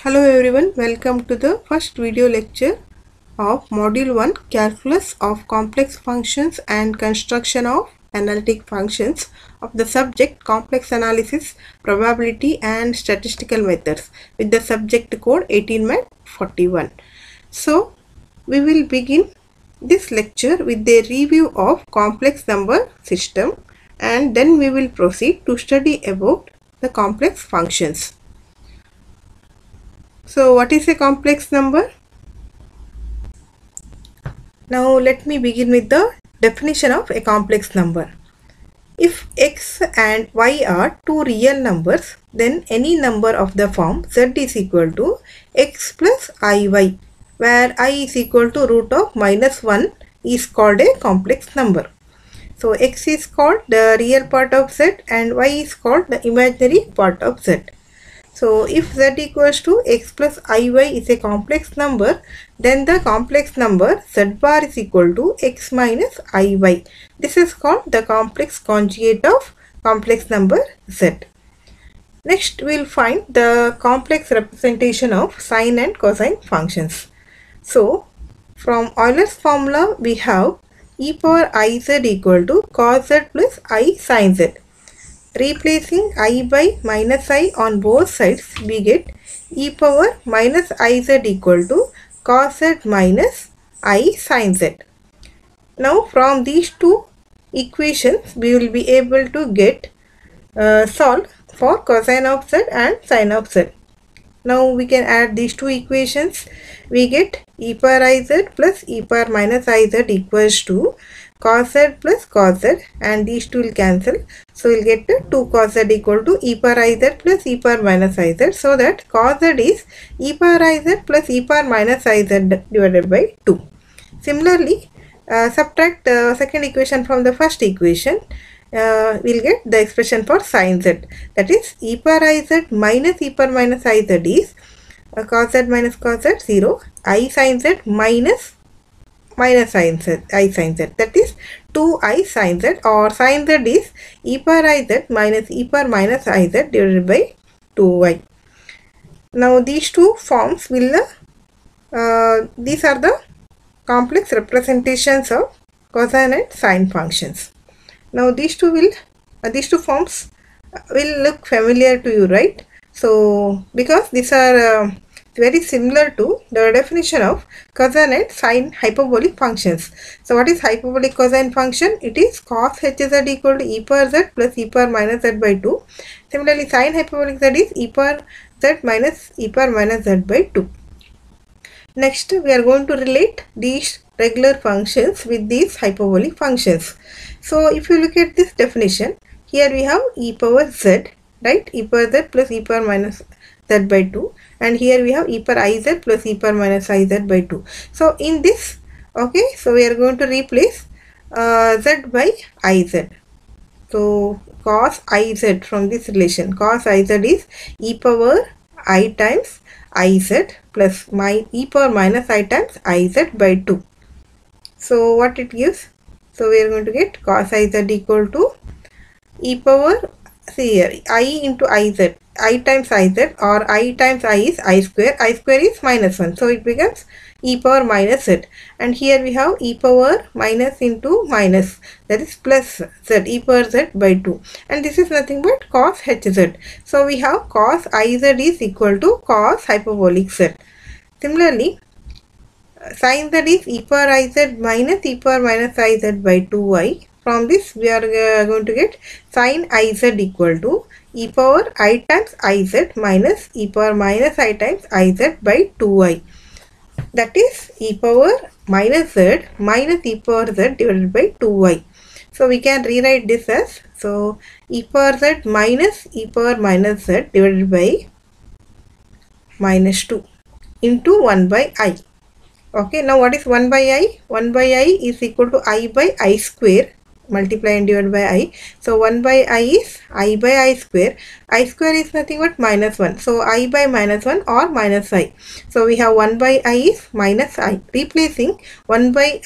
Hello everyone, welcome to the first video lecture of Module 1 Calculus of Complex Functions and Construction of Analytic Functions of the subject Complex Analysis, Probability and Statistical Methods with the subject code 18-41. So, we will begin this lecture with a review of complex number system and then we will proceed to study about the complex functions. So, what is a complex number? Now, let me begin with the definition of a complex number. If x and y are two real numbers, then any number of the form z is equal to x plus iy, where I is equal to root of minus 1 is called a complex number. So, x is called the real part of z and y is called the imaginary part of z. So, if z equals to x plus iy is a complex number, then the complex number z bar is equal to x minus iy. This is called the complex conjugate of complex number z. Next, we will find the complex representation of sine and cosine functions. So, from Euler's formula, we have e power iz equal to cos z plus I sin z. Replacing I by minus I on both sides, we get e power minus iz equal to cos z minus I sin z. Now, from these two equations, we will be able to get solve for cosine of z and sine of z. Now, we can add these two equations. We get e power iz plus e power minus iz equals to cos z plus cos z, and these two will cancel. So, we will get 2 cos z equal to e power iz plus e power minus iz. So, that cos z is e power iz plus e power minus iz divided by 2. Similarly, subtract the second equation from the first equation. We will get the expression for sin z. That is e power iz minus e power minus iz is cos z minus cos z 0. I sin z minus I sin z, that is 2I sin z, or sin z is e power iz minus e power minus iz divided by 2y. Now, these two forms will these are the complex representations of cosine and sine functions. Now, these two forms will look familiar to you, right? So, because these are very similar to the definition of cosine and sine hyperbolic functions. So, what is hyperbolic cosine function? It is cos hz equal to e power z plus e power minus z by 2. Similarly, sine hyperbolic z is e power z minus e power minus z by 2. Next, we are going to relate these regular functions with these hyperbolic functions. So, if you look at this definition, here we have e power z, right? E power z plus e power minus z by 2, and here we have e power iz plus e power minus iz by 2. So, in this, okay, so we are going to replace z by iz. So, cos iz from this relation, cos iz is e power I times iz plus my e power minus I times iz by 2. So, what it gives? So, we are going to get cos iz equal to e power, see here, I into iz. I times iz, or I times I is I square is minus 1. So, it becomes e power minus z, and here we have e power minus into minus, that is plus z, e power z by 2, and this is nothing but cos hz. So, we have cos iz is equal to cos hyperbolic z. Similarly, sin z is e power iz minus e power minus iz by 2y. From this, we are going to get sin iz equal to e power I times iz minus e power minus I times iz by 2i. That is e power minus z minus e power z divided by 2y. So, we can rewrite this as, so e power z minus e power minus z divided by minus 2 into 1 by I. Okay, now what is 1 by I? 1 by I is equal to I by I square multiply and divide by I. So 1 by I square. I square is nothing but minus 1. So I by minus 1 or minus I. So we have 1 by I is minus I. Replacing 1 by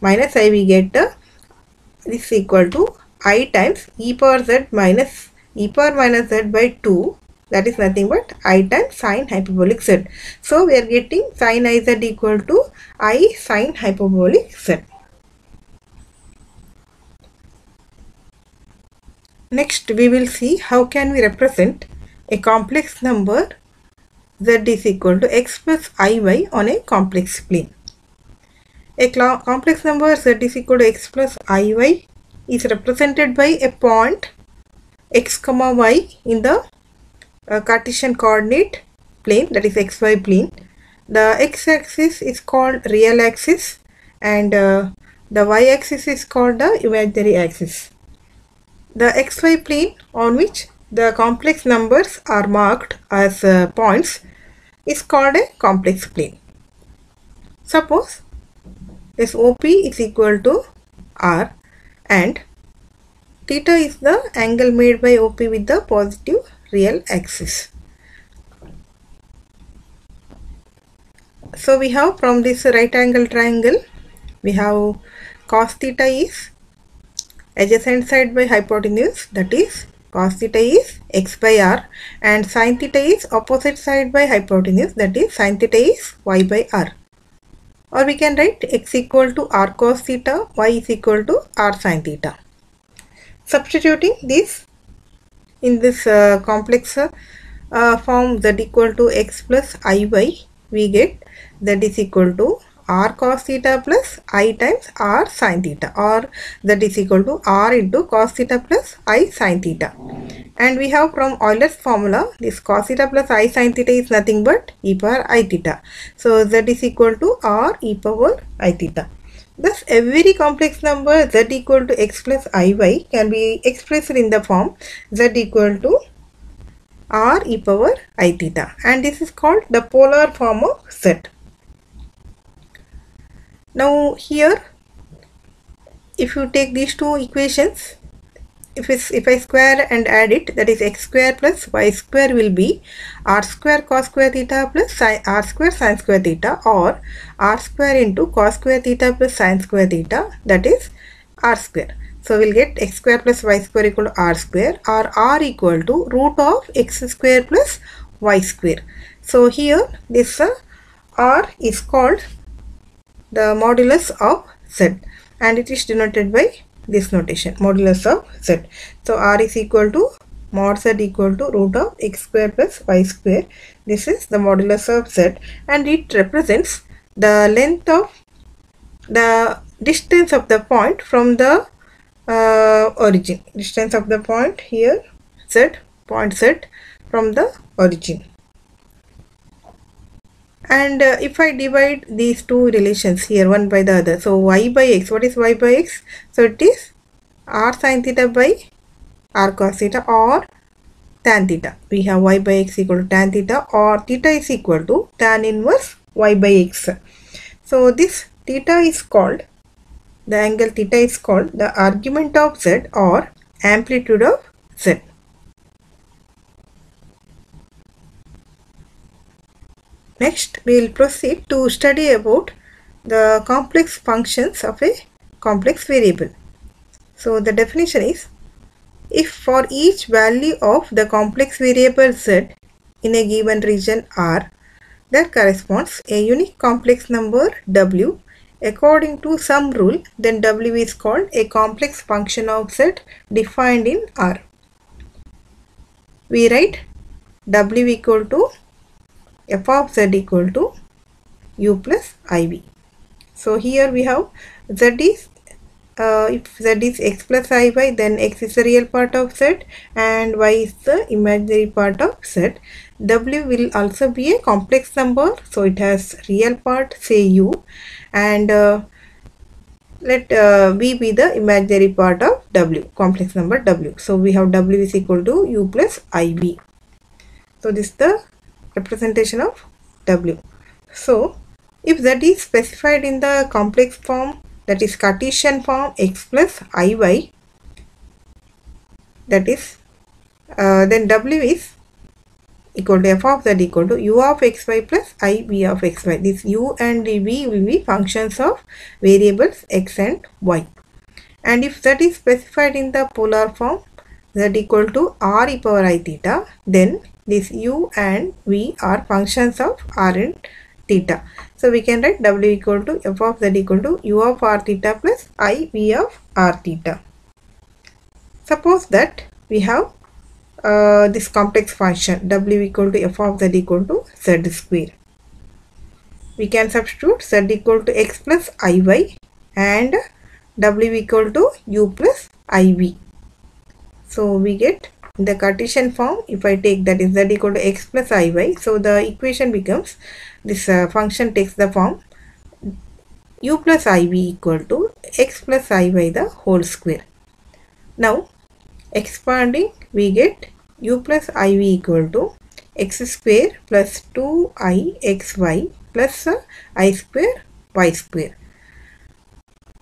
minus I, we get this equal to I times e power minus z by 2. That is nothing but I times sine hyperbolic z. So we are getting sine iz equal to I sine hyperbolic z. Next we will see how can we represent a complex number z is equal to x plus iy on a complex plane. A complex number z is equal to x plus iy is represented by a point x comma y in the Cartesian coordinate plane, that is xy plane. The x axis is called real axis and the y axis is called the imaginary axis. The xy plane on which the complex numbers are marked as points is called a complex plane. Suppose this OP is equal to R and theta is the angle made by OP with the positive real axis. So we have from this right angle triangle, we have cos theta is adjacent side by hypotenuse, that is cos theta is x by r, and sin theta is opposite side by hypotenuse, that is sin theta is y by r. Or we can write x equal to r cos theta, y is equal to r sin theta. Substituting this in this complex form z equal to x plus iy, we get that is equal to r cos theta plus I times r sin theta, or that is equal to r into cos theta plus I sin theta. And we have from Euler's formula, this cos theta plus I sin theta is nothing but e power I theta. So z is equal to r e power I theta. Thus, every complex number z equal to x plus iy can be expressed in the form z equal to r e power I theta, and this is called the polar form of z. Now here, if you take these two equations, if I square and add it, that is x square plus y square will be r square cos square theta plus r square sin square theta, or r square into cos square theta plus sin square theta, that is r square. So we'll get x square plus y square equal to r square, or r equal to root of x square plus y square. So here this r is called the modulus of z, and it is denoted by this notation, modulus of z. So r is equal to mod z equal to root of x square plus y square. This is the modulus of z, and it represents the length of the distance of the point from the origin. Distance of the point here z, point z from the origin. And if I divide these two relations here one by the other, so y by x, what is y by x? So it is r sin theta by r cos theta or tan theta. We have y by x equal to tan theta, or theta is equal to tan inverse y by x. So this theta is called, the angle theta is called the argument of z or amplitude of z. Next, we will proceed to study about the complex functions of a complex variable. So the definition is, if for each value of the complex variable z in a given region R, there corresponds a unique complex number w according to some rule, then w is called a complex function of z defined in R. We write w equal to f of z equal to u plus iv. So here we have z is, if z is x plus iy, then x is the real part of z and y is the imaginary part of z. W will also be a complex number, so it has real part, say u, and let v be the imaginary part of w, complex number w. So we have w is equal to u plus iv. So this is the representation of w. So if z is specified in the complex form that is Cartesian form x plus iy, that is then w is equal to f of z equal to u of xy plus I v of xy. This u and v will be functions of variables x and y. And if z is specified in the polar form z equal to r e power I theta, then this u and v are functions of r and theta. So we can write w equal to f of z equal to u of r theta plus I v of r theta. Suppose that we have this complex function w equal to f of z equal to z square. We can substitute z equal to x plus iy and w equal to u plus iv. So we get in the Cartesian form, if I take that is z equal to x plus iy, so the equation becomes this function takes the form u plus iv equal to x plus iy the whole square. Now expanding, we get u plus iv equal to x square plus 2ixy plus I square y square.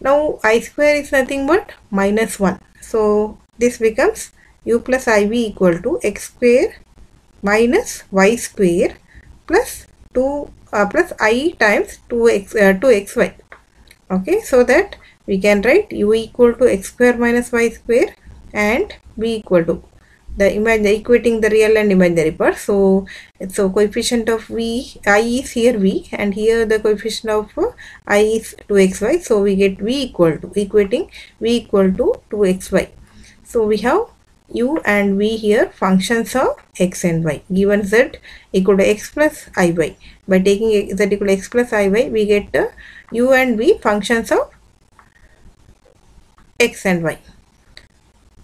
Now I square is nothing but minus 1. So this becomes u plus iv equal to x square minus y square plus 2 plus I times 2xy. Okay, so that we can write u equal to x square minus y square and b equal to equating the real and imaginary part. So coefficient of v, I is here v, and here the coefficient of I is 2xy. So we get v equal to, equating v equal to 2xy. So we have u and v here functions of x and y. Given z equal to x plus iy, by taking z equal to x plus iy, we get u and v functions of x and y.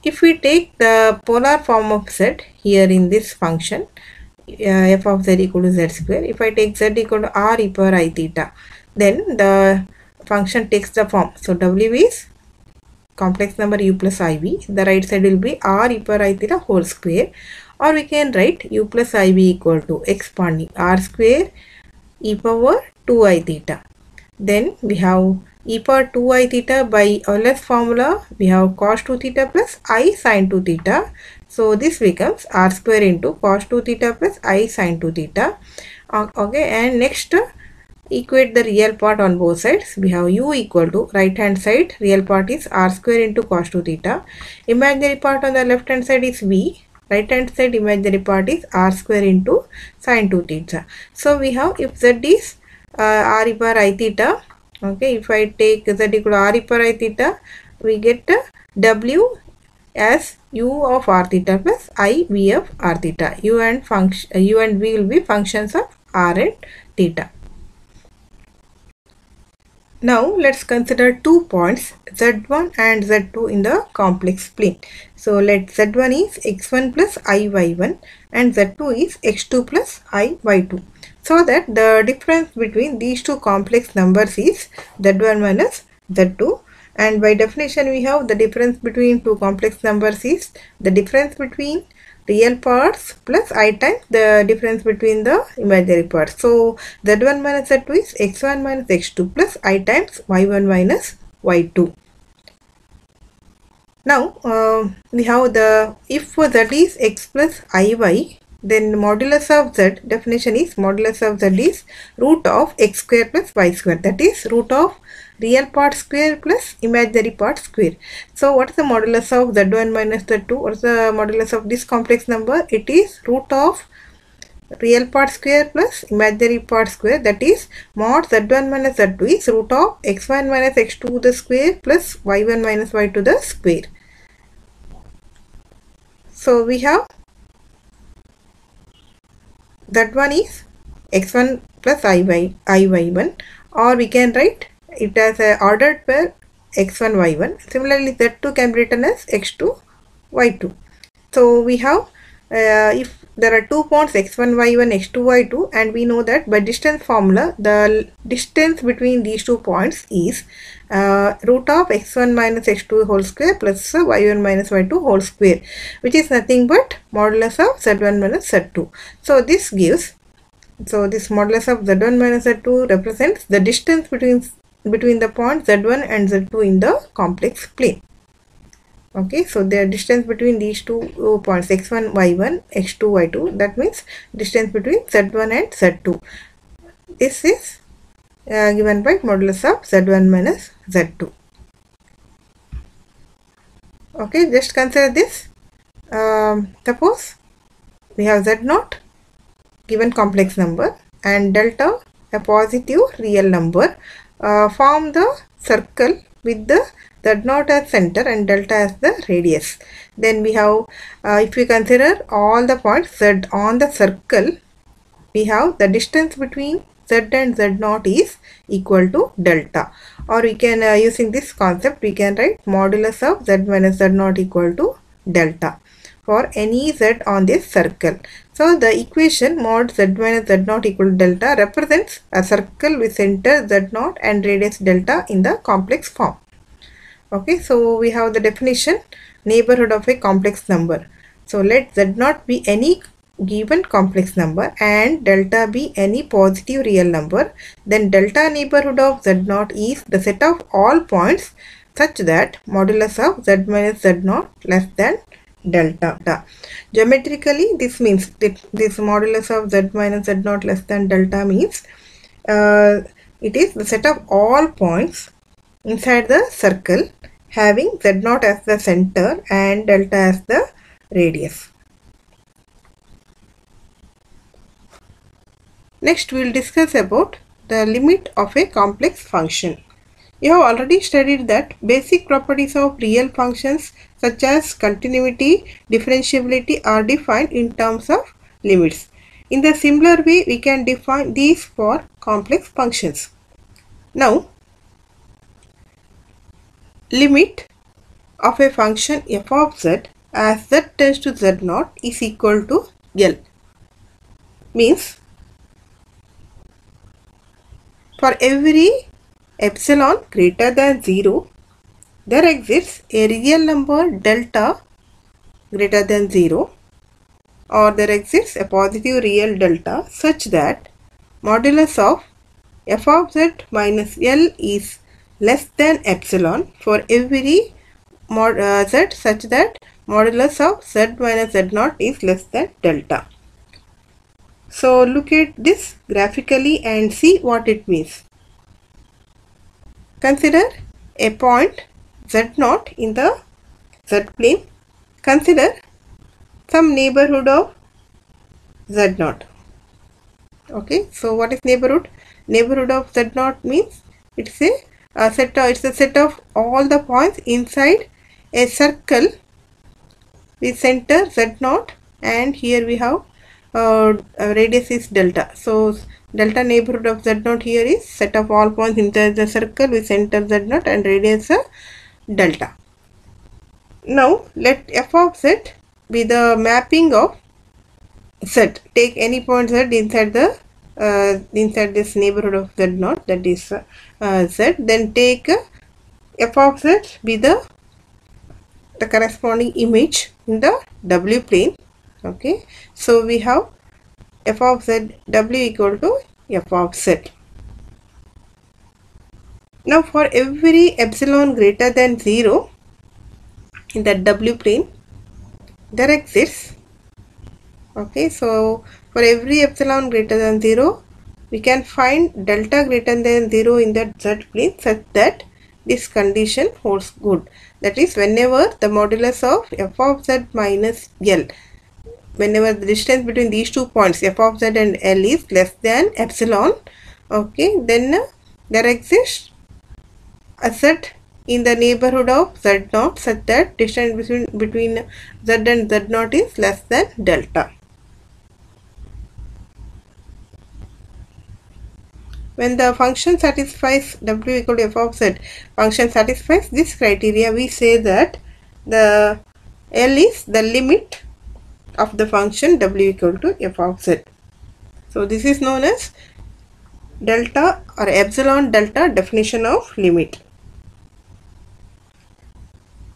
If we take the polar form of z here in this function f of z equal to z square, if I take z equal to r e power I theta, then the function takes the form. So w is complex number u plus iv, the right side will be r e power I theta whole square, or we can write u plus iv equal to expanding r square e power 2 I theta. Then we have e power 2 I theta by Euler's formula, we have cos 2 theta plus I sin 2 theta. So this becomes r square into cos 2 theta plus I sin 2 theta. Okay, and next equate the real part on both sides. We have u equal to, right hand side real part is r square into cos 2 theta. Imaginary part on the left hand side is v. Right hand side imaginary part is r square into sin 2 theta. So we have, if z is r e power I theta, okay, if I take z equal to r e power I theta, we get w as u of r theta plus I v of r theta. U and v will be functions of r and theta. Now let's consider 2 points z1 and z2 in the complex plane. So let z1 is x1 plus iy1 and z2 is x2 plus iy2. So that the difference between these two complex numbers is z1 minus z2, and by definition we have the difference between two complex numbers is the difference between real parts plus I times the difference between the imaginary parts. So z1 minus z2 is x1 minus x2 plus I times y1 minus y2. Now we have the, if z is x plus iy, then modulus of z, definition is modulus of z is root of x square plus y square, that is root of real part square plus imaginary part square. So what is the modulus of z1 minus z2? What is the modulus of this complex number? It is root of real part square plus imaginary part square, that is mod z1 minus z2 is root of x1 minus x2 to the square plus y1 minus y to the square. So we have z1 is x1 plus iy1, or we can write it as a ordered pair x1 y1. Similarly z2 can be written as x2 y2. So we have if there are 2 points x1 y1 x2 y2, and we know that by distance formula the distance between these 2 points is root of x1 minus x2 whole square plus y1 minus y2 whole square, which is nothing but modulus of z1 minus z2. So this gives, so this modulus of z1 minus z2 represents the distance between between the point z1 and z2 in the complex plane. Okay, so their distance between these two points x1 y1 x2 y2, that means distance between z1 and z2. This is given by modulus of z1 minus z2. Okay, just consider this. Suppose we have z0 given complex number and delta a positive real number. Form the circle with the z0 as center and delta as the radius. Then we have, if we consider all the points z on the circle, we have the distance between z and z0 is equal to delta. Or we can, using this concept, we can write modulus of z minus z0 equal to delta for any z on this circle. So the equation mod z minus z0 equal to delta represents a circle with center z0 and radius delta in the complex form. Okay, so we have the definition: neighborhood of a complex number. So let z0 be any given complex number and delta be any positive real number. Then delta neighborhood of z0 is the set of all points such that modulus of z minus z0 less than delta. Geometrically, this means this modulus of z minus z0 less than delta means it is the set of all points inside the circle having z0 as the center and delta as the radius. Next, we will discuss about the limit of a complex function. You have already studied that basic properties of real functions such as continuity, differentiability are defined in terms of limits. In the similar way, we can define these for complex functions. Now, limit of a function f of z as z tends to z0 is equal to L means for every epsilon greater than 0, there exists a real number delta greater than 0, or there exists a positive real delta such that modulus of f of z minus L is less than epsilon for every z such that modulus of z minus z0 is less than delta. So look at this graphically and see what it means. Consider a point z0 in the z plane. Consider some neighborhood of z0. Okay, so what is neighborhood? Neighborhood of z0 means it's a set of all the points inside a circle with center z0, and here we have radius is delta. So delta neighborhood of z0 here is set of all points inside the circle with center z0 and radius delta. Now let f of z be the mapping of z. Take any point z inside the inside this neighborhood of z0, that is z. Then take f of z be the corresponding image in the w plane. Okay, so we have f of z w equal to f of z. Now for every epsilon greater than 0 in the w plane, there exists, okay, so for every epsilon greater than 0, we can find delta greater than 0 in the z plane such that this condition holds good. That is, whenever the modulus of f of z minus L, whenever the distance between these two points f of z and L is less than epsilon, okay, then there exists a z in the neighborhood of z0 such that distance between z and z0 is less than delta. When the function satisfies w equal to f of z, function satisfies this criteria, we say that the L is the limit of the function w equal to f of z. So this is known as delta or epsilon delta definition of limit.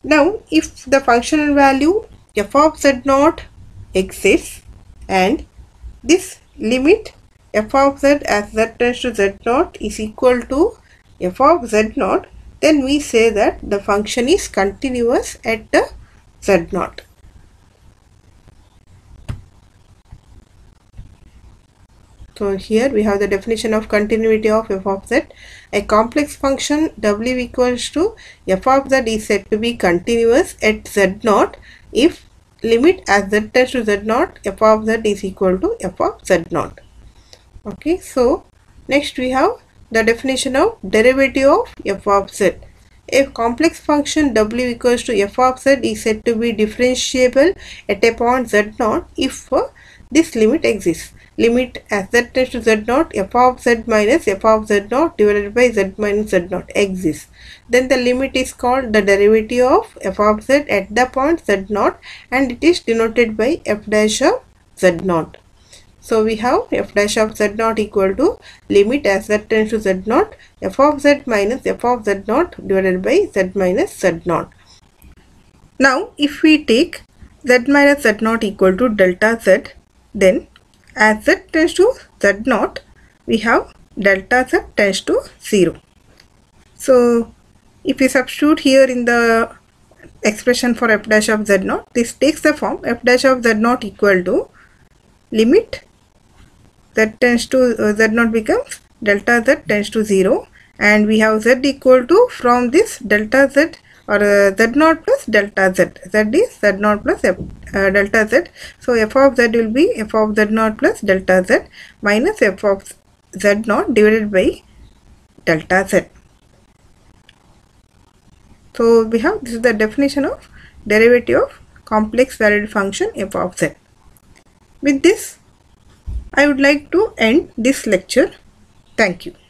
Now if the functional value f of z0 exists and this limit f of z as z tends to z0 is equal to f of z0, then we say that the function is continuous at z0. So here we have the definition of continuity of f of z. A complex function w equals to f of z is said to be continuous at z0 if limit as z tends to z0 f of z is equal to f of z0. Okay, so next we have the definition of derivative of f of z. A complex function w equals to f of z is said to be differentiable at a point z0 if this limit exists. Limit as z tends to z0 f of z minus f of z0 divided by z minus z0 exists. Then the limit is called the derivative of f of z at the point z0, and it is denoted by f dash of z0. So we have f dash of z0 equal to limit as z tends to z0 f of z minus f of z0 divided by z minus z0. Now if we take z minus z0 equal to delta z, then as z tends to z0, we have delta z tends to 0. So if we substitute here in the expression for f dash of z0, this takes the form f dash of z0 equal to limit z tends to z0 becomes delta z tends to 0, and we have z equal to, from this delta z or z0 plus delta z, z is z0 plus f, delta z. So f of z will be f of z0 plus delta z minus f of z0 divided by delta z. So we have, this is the definition of derivative of complex valued function f of z. With this, I would like to end this lecture. Thank you.